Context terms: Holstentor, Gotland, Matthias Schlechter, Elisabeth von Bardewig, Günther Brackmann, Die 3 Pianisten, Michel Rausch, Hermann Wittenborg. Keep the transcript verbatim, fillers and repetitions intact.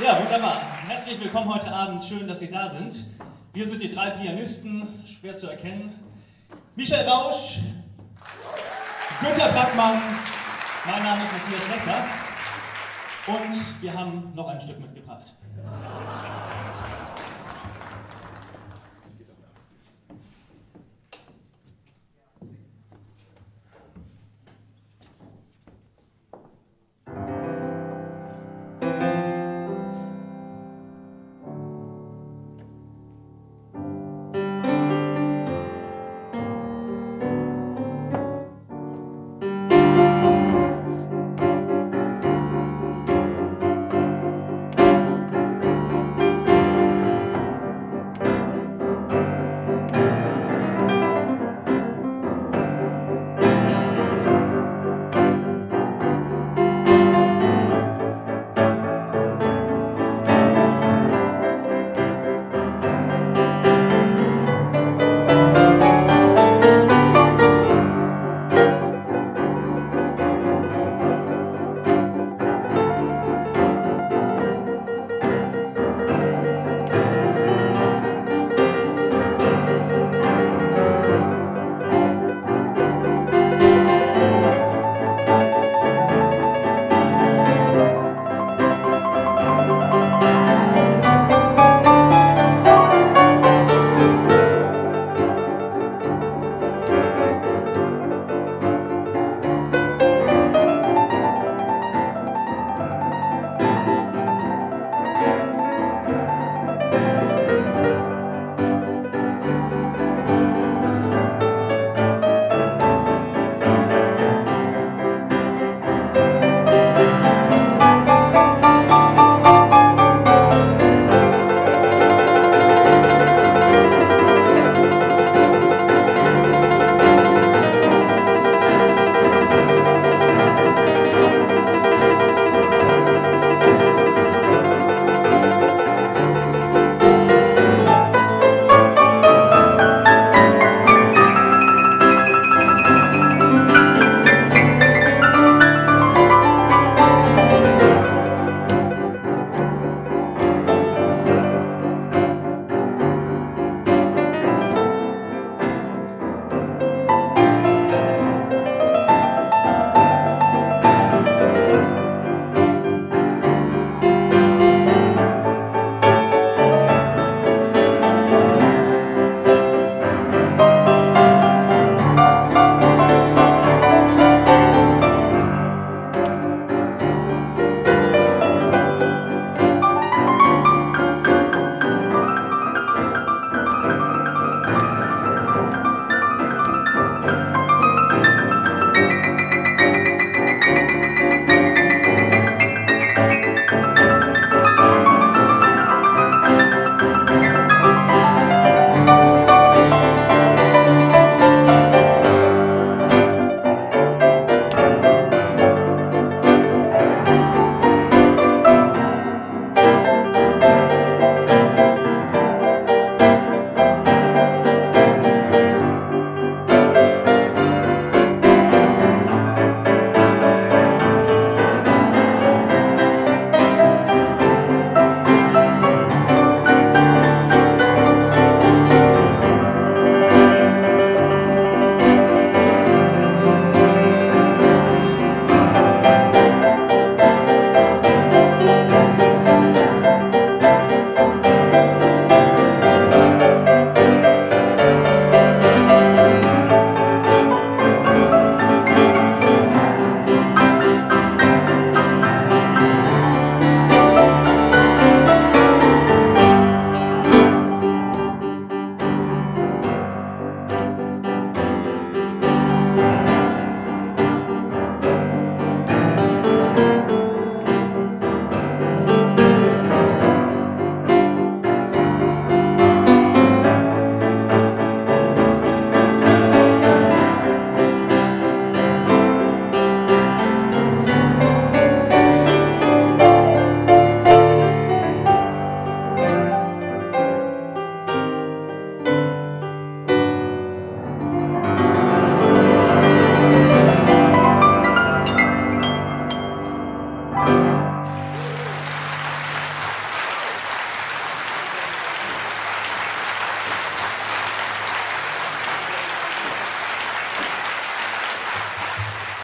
Ja, wunderbar. Herzlich willkommen heute Abend. Schön, dass Sie da sind. Wir sind die drei Pianisten, schwer zu erkennen. Michel Rausch, Günther Brackmann, mein Name ist Matthias Schlechter und wir haben noch ein Stück mitgebracht.